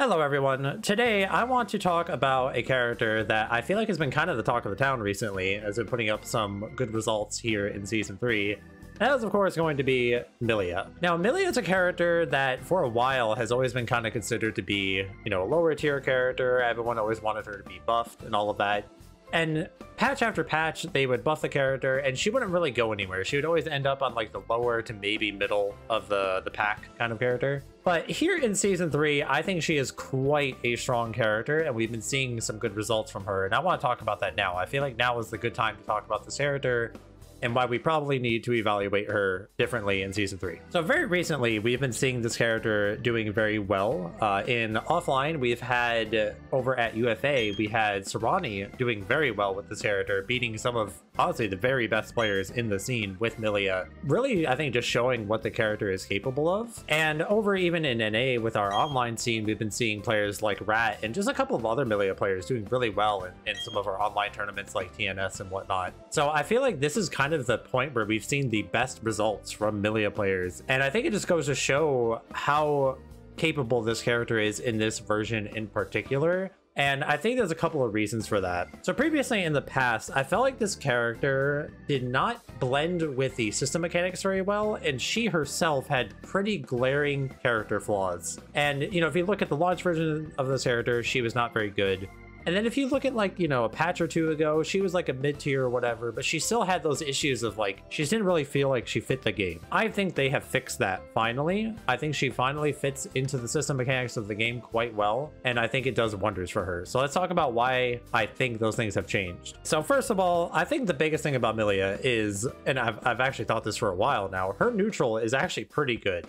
Hello everyone, today I want to talk about a character that I feel like has been kind of the talk of the town recently, as been putting up some good results here in Season 3, and that is of course going to be Millia. Now Millia is a character that for a while has always been kind of considered to be, you know, a lower tier character. Everyone always wanted her to be buffed and all of that, and patch after patch they would buff the character and she wouldn't really go anywhere. She would always end up on like the lower to maybe middle of the pack kind of character. But here in Season 3, I think she is quite a strong character, and we've been seeing some good results from her, and I want to talk about that now. I feel like now is the good time to talk about this character and why we probably need to evaluate her differently in Season 3. So very recently, we've been seeing this character doing very well. In offline, we've had, over at UFA, we had Sarani doing very well with this character, beating some of, honestly, the very best players in the scene with Millia. Really, I think just showing what the character is capable of. And over even in NA with our online scene, we've been seeing players like Rat and just a couple of other Millia players doing really well in some of our online tournaments like TNS and whatnot. So I feel like this is kind of the point where we've seen the best results from Millia players, and I think it just goes to show how capable this character is in this version in particular. And I think there's a couple of reasons for that. So previously in the past, I felt like this character did not blend with the system mechanics very well, and she herself had pretty glaring character flaws. And, you know, if you look at the launch version of this character, she was not very good. And then if you look at, like, you know, a patch or two ago, she was like a mid-tier or whatever, but she still had those issues of, like, she didn't really feel like she fit the game. I think they have fixed that finally. I think she finally fits into the system mechanics of the game quite well, and I think it does wonders for her. So let's talk about why I think those things have changed. So first of all, I think the biggest thing about Millia is, and I've actually thought this for a while now, her neutral is actually pretty good.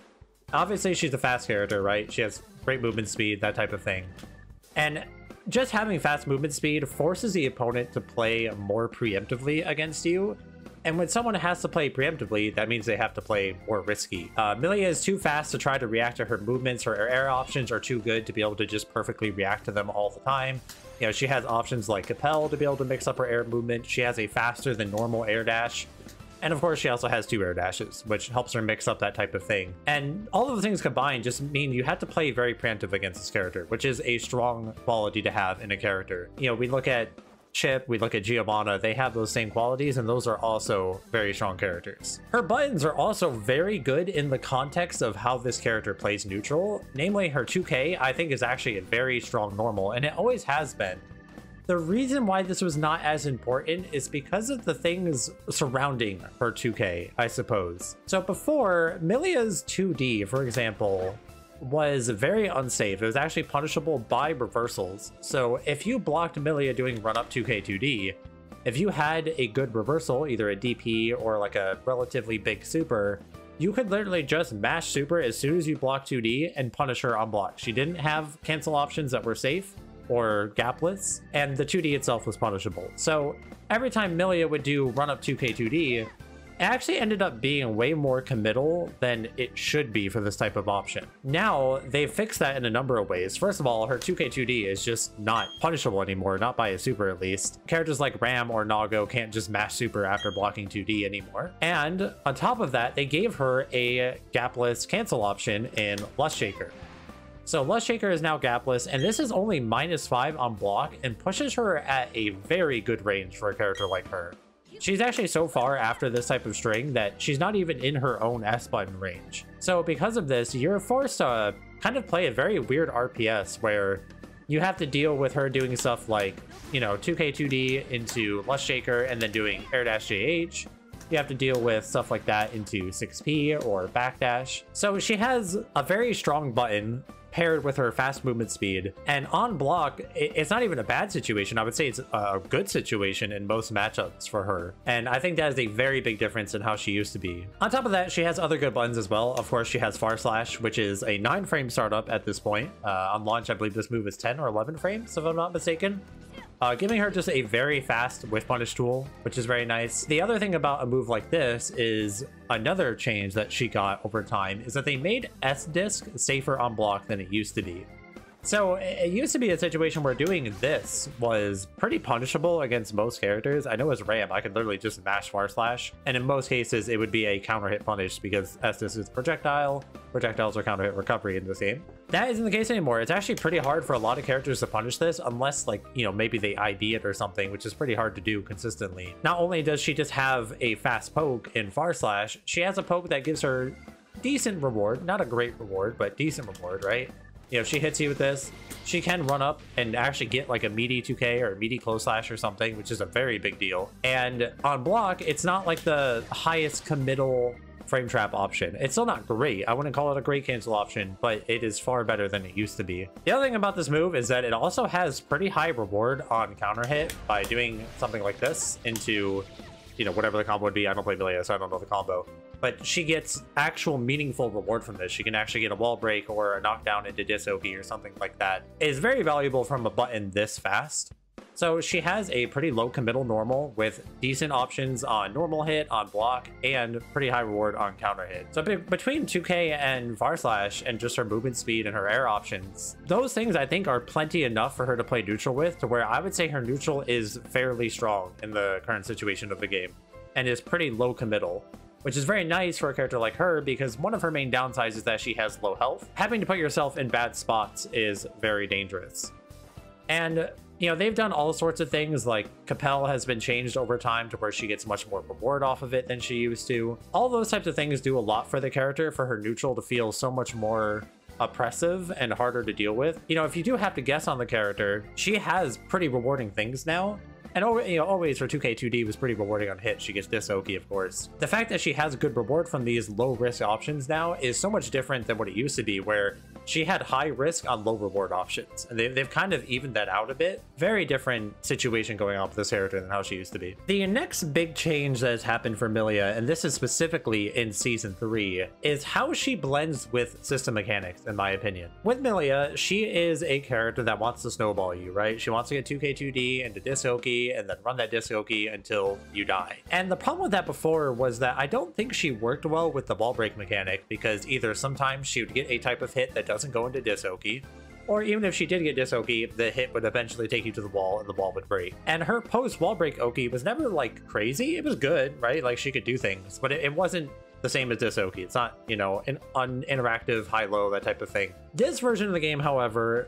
Obviously, she's a fast character, right? She has great movement speed, that type of thing. And just having fast movement speed forces the opponent to play more preemptively against you. And when someone has to play preemptively, that means they have to play more risky. Millia is too fast to try to react to her movements. Her air options are too good to be able to just perfectly react to them all the time. You know, she has options like Capel to be able to mix up her air movement. She has a faster than normal air dash. And of course, she also has two air dashes, which helps her mix up that type of thing. And all of the things combined just mean you have to play very preemptive against this character, which is a strong quality to have in a character. You know, we look at Chip, we look at Giovanna, they have those same qualities, and those are also very strong characters. Her buttons are also very good in the context of how this character plays neutral. Namely, her 2K, I think, is actually a very strong normal, and it always has been. The reason why this was not as important is because of the things surrounding her 2K, I suppose. So before, Millia's 2D, for example, was very unsafe. It was actually punishable by reversals. So if you blocked Millia doing run-up 2K 2D, if you had a good reversal, either a DP or like a relatively big super, you could literally just mash super as soon as you block 2D and punish her on block. She didn't have cancel options that were safe or gapless, and the 2D itself was punishable. So every time Millia would do run up 2K 2D, it actually ended up being way more committal than it should be for this type of option. Now they've fixed that in a number of ways. First of all, her 2K 2D is just not punishable anymore, not by a super at least. Characters like Ram or Nago can't just mash super after blocking 2D anymore. And on top of that, they gave her a gapless cancel option in Lust Shaker. So Lust Shaker is now gapless, and this is only -5 on block and pushes her at a very good range for a character like her. She's actually so far after this type of string that she's not even in her own S button range. So because of this, you're forced to kind of play a very weird RPS where you have to deal with her doing stuff like, you know, 2K2D into Lust Shaker and then doing air dash JH. You have to deal with stuff like that into 6P or backdash. So she has a very strong button paired with her fast movement speed, and on block it's not even a bad situation. I would say it's a good situation in most matchups for her, and I think that is a very big difference in how she used to be. On top of that, she has other good buttons as well. Of course, she has far slash, which is a 9-frame startup at this point. On launch, I believe this move is 10 or 11 frames if I'm not mistaken. Giving her just a very fast whiff punish tool, which is very nice. The other thing about a move like this is another change that she got over time is that they made S-Disc safer on block than it used to be. So it used to be a situation where doing this was pretty punishable against most characters. I know as Ram, I could literally just mash far slash, and in most cases it would be a counter hit punish because S-Disc is projectile. Projectiles are counter hit recovery in this game. That isn't the case anymore. It's actually pretty hard for a lot of characters to punish this unless, like, you know, maybe they ID it or something, which is pretty hard to do consistently. Not only does she just have a fast poke in far slash, she has a poke that gives her decent reward. Not a great reward, but decent reward, right? You know, if she hits you with this, she can run up and actually get like a meaty 2K or a meaty close slash or something, which is a very big deal. And on block, it's not like the highest committal frame trap option. It's still not great. I wouldn't call it a great cancel option, but it is far better than it used to be. The other thing about this move is that it also has pretty high reward on counter hit by doing something like this into, you know, whatever the combo would be. I don't play Millia, so I don't know the combo. But she gets actual meaningful reward from this. She can actually get a wall break or a knockdown into Disoki or something like that. It is very valuable from a button this fast. So she has a pretty low committal normal with decent options on normal hit, on block, and pretty high reward on counter hit. So between 2K and far slash and just her movement speed and her air options, those things I think are plenty enough for her to play neutral with, to where I would say her neutral is fairly strong in the current situation of the game and is pretty low committal, which is very nice for a character like her, because one of her main downsides is that she has low health. Having to put yourself in bad spots is very dangerous. And, you know, they've done all sorts of things, like Capel has been changed over time to where she gets much more reward off of it than she used to. All those types of things do a lot for the character, for her neutral to feel so much more oppressive and harder to deal with. You know, if you do have to guess on the character, she has pretty rewarding things now. And, you know, always for 2K 2D was pretty rewarding on hit. She gets Disoki, of course. The fact that she has a good reward from these low-risk options now is so much different than what it used to be, where she had high risk on low reward options. And they've kind of evened that out a bit. Very different situation going on with this character than how she used to be. The next big change that has happened for Millia, and this is specifically in Season 3, is how she blends with system mechanics, in my opinion. With Millia, she is a character that wants to snowball you, right? She wants to get 2K 2D into Discokey, and then run that Discokey until you die. And the problem with that before was that I don't think she worked well with the wall break mechanic, because either sometimes she would get a type of hit that doesn't go into Discokey, or even if she did get Discokey, the hit would eventually take you to the wall and the wall would break. And her post-wall break Oki was never like crazy. It was good, right? Like she could do things, but it wasn't the same as Discokey. It's not, you know, an uninteractive high-low, that type of thing. This version of the game, however,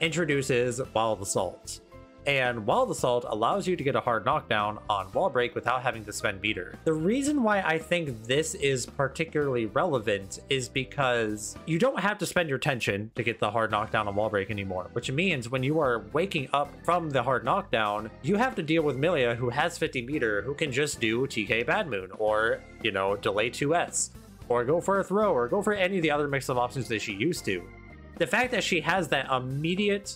introduces Wild Assault. And Wild Assault allows you to get a hard knockdown on wall break without having to spend meter. The reason why I think this is particularly relevant is because you don't have to spend your tension to get the hard knockdown on wall break anymore, which means when you are waking up from the hard knockdown, you have to deal with Millia, who has 50 meter, who can just do TK Bad Moon or, you know, delay 2S or go for a throw or go for any of the other mix of options that she used to. The fact that she has that immediate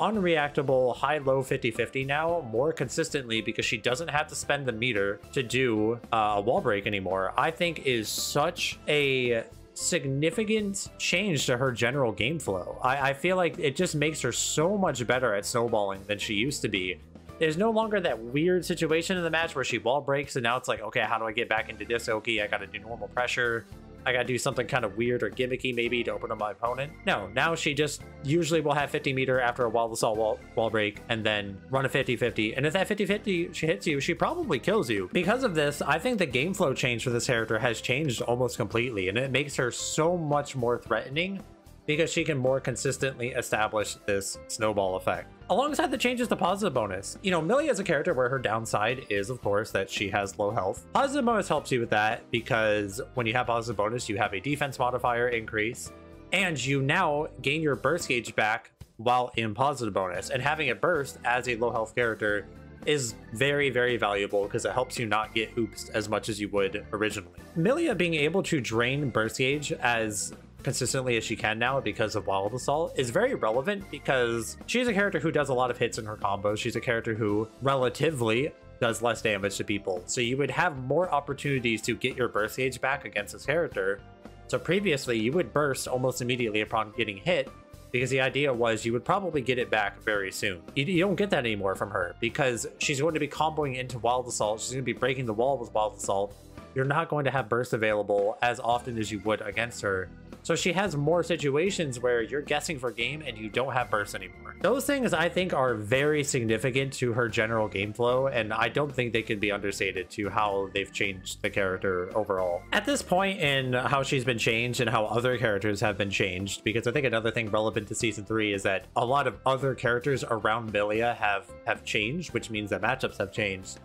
unreactable high-low 50-50 now more consistently, because she doesn't have to spend the meter to do a wall break anymore, I think is such a significant change to her general game flow. I feel like it just makes her so much better at snowballing than she used to be. There's no longer that weird situation in the match where she wall breaks and now it's like, okay, how do I get back into Discokey? I gotta do normal pressure. I gotta do something kind of weird or gimmicky maybe to open up my opponent. No, now she just usually will have 50 meter after a Wild Assault wall break and then run a 50-50. And if that 50-50 she hits you, she probably kills you. Because of this, I think the game flow change for this character has changed almost completely, and it makes her so much more threatening because she can more consistently establish this snowball effect. Alongside the changes to positive bonus, you know, Millia is a character where her downside is, of course, that she has low health. Positive bonus helps you with that, because when you have positive bonus, you have a defense modifier increase, and you now gain your burst gauge back while in positive bonus. And having a burst as a low health character is very, very valuable because it helps you not get oopsed as much as you would originally. Millia being able to drain burst gauge as consistently as she can now because of Wild Assault is very relevant, because she's a character who does a lot of hits in her combos. She's a character who relatively does less damage to people, so you would have more opportunities to get your burst gauge back against this character. So previously you would burst almost immediately upon getting hit, because the idea was you would probably get it back very soon. You don't get that anymore from her, because she's going to be comboing into Wild Assault. She's going to be breaking the wall with Wild Assault. You're not going to have bursts available as often as you would against her. So she has more situations where you're guessing for game and you don't have bursts anymore. Those things I think are very significant to her general game flow, and I don't think they can be understated to how they've changed the character overall. At this point in how she's been changed and how other characters have been changed, because I think another thing relevant to season 3 is that a lot of other characters around Millia have changed, which means that matchups have changed.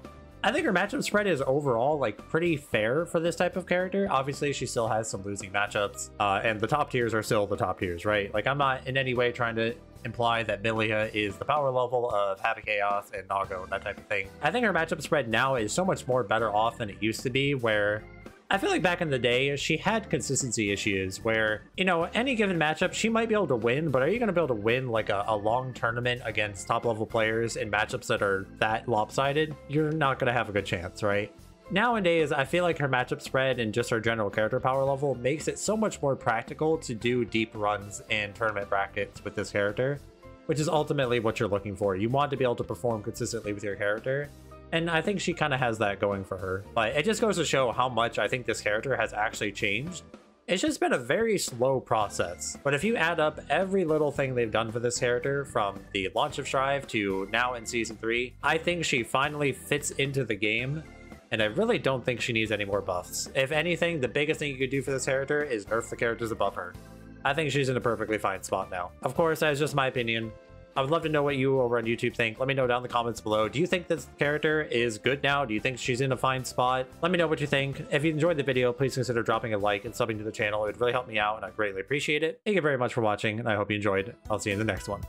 I think her matchup spread is overall like pretty fair for this type of character. Obviously, she still has some losing matchups, and the top tiers are still the top tiers, right? Like, I'm not in any way trying to imply that Millia is the power level of Happy Chaos and Nago and that type of thing. I think her matchup spread now is so much more better off than it used to be, where I feel like back in the day, she had consistency issues where, you know, any given matchup, she might be able to win, but are you going to be able to win like a long tournament against top level players in matchups that are that lopsided? You're not going to have a good chance, right? Nowadays, I feel like her matchup spread and just her general character power level makes it so much more practical to do deep runs and tournament brackets with this character, which is ultimately what you're looking for. You want to be able to perform consistently with your character. And I think she kind of has that going for her. But it just goes to show how much I think this character has actually changed. It's just been a very slow process. But if you add up every little thing they've done for this character, from the launch of Strive to now in Season 3, I think she finally fits into the game. And I really don't think she needs any more buffs. If anything, the biggest thing you could do for this character is nerf the characters above her. I think she's in a perfectly fine spot now. Of course, that's just my opinion. I would love to know what you over on YouTube think. Let me know down in the comments below. Do you think this character is good now? Do you think she's in a fine spot? Let me know what you think. If you enjoyed the video, please consider dropping a like and subbing to the channel. It would really help me out and I greatly appreciate it. Thank you very much for watching and I hope you enjoyed. I'll see you in the next one.